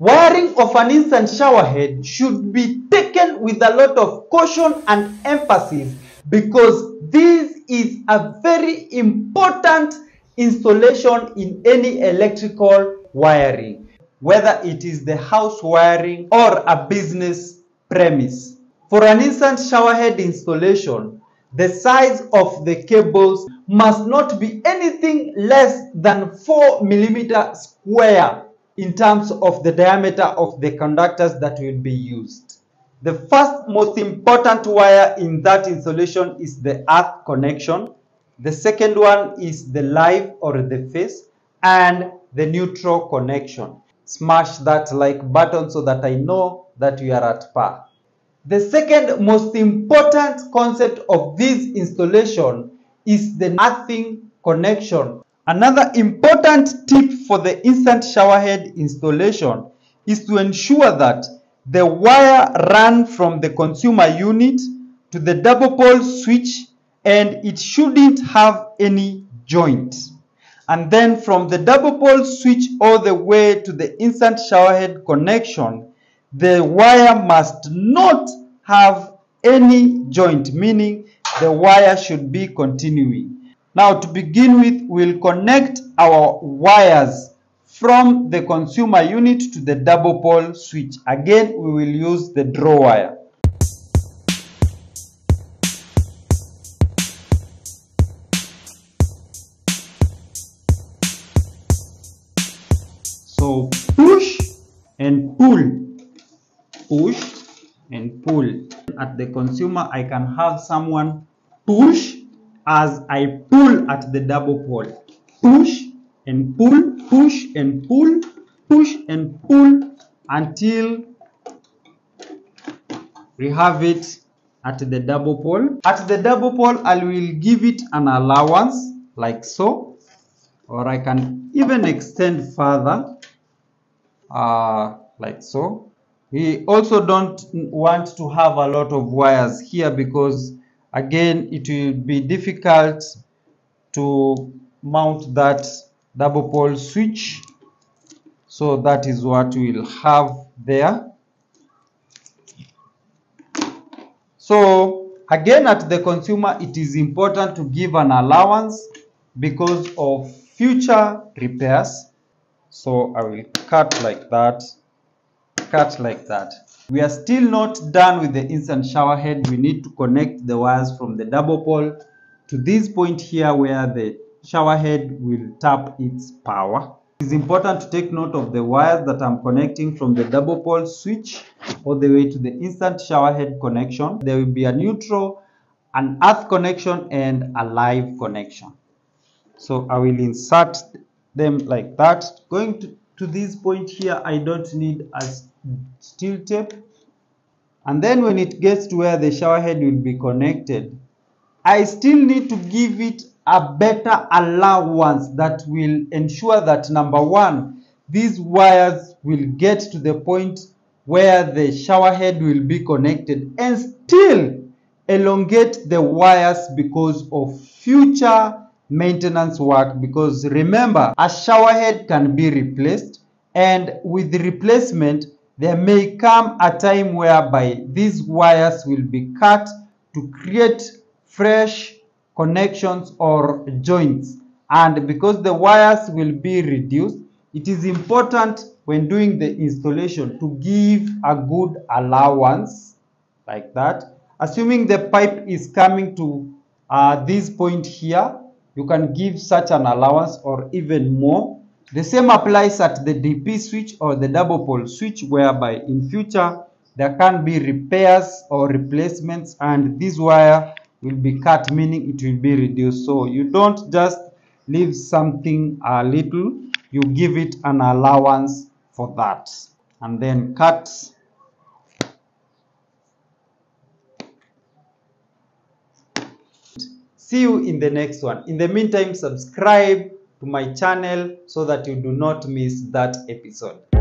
Wiring of an instant showerhead should be taken with a lot of caution and emphasis, because this is a very important installation in any electrical wiring, whether it is the house wiring or a business premise. For an instant showerhead installation, the size of the cables must not be anything less than 4 mm square in terms of the diameter of the conductors that will be used. The first most important wire in that installation is the earth connection. The second one is the live or the face, and the neutral connection. Smash that like button so that I know that we are at par. The second most important concept of this installation is the earthing connection. Another important tip for the instant showerhead installation is to ensure that the wire run from the consumer unit to the double pole switch, and it shouldn't have any joint. And then from the double pole switch all the way to the instant showerhead connection, the wire must not have any joint, meaning the wire should be continuing. Now, to begin with, we'll connect our wires from the consumer unit to the double pole switch. Again, we will use the draw wire. So push and pull. Push and pull. At the consumer, I can have someone push as I pull at the double pole. Push and pull, push and pull, push and pull until we have it at the double pole. At the double pole, I will give it an allowance like so, or I can even extend further like so. We also don't want to have a lot of wires here, because again it will be difficult to mount that double pole switch. So that is what we'll have there. So again, at the consumer, it is important to give an allowance because of future repairs. So I will cut like that. Cut like that. We are still not done with the instant shower head. We need to connect the wires from the double pole to this point here where the shower head will tap its power. It is important to take note of the wires that I'm connecting from the double pole switch all the way to the instant shower head connection. There will be a neutral, an earth connection, and a live connection. So I will insert them like that. Going to this point here, I don't need a steel tape. And then when it gets to where the shower head will be connected, I still need to give it a better allowance that will ensure that, number one, these wires will get to the point where the shower head will be connected, and still elongate the wires because of future maintenance work. Because remember, a shower head can be replaced, and with the replacement there may come a time whereby these wires will be cut to create fresh connections or joints. And because the wires will be reduced, it is important when doing the installation to give a good allowance like that. Assuming the pipe is coming to this point here, you can give such an allowance or even more. The same applies at the DP switch or the double pole switch, whereby in future there can be repairs or replacements, and this wire will be cut, meaning it will be reduced. So you don't just leave something a little, you give it an allowance for that. And then cut. See you in the next one. In the meantime, subscribe to my channel so that you do not miss that episode.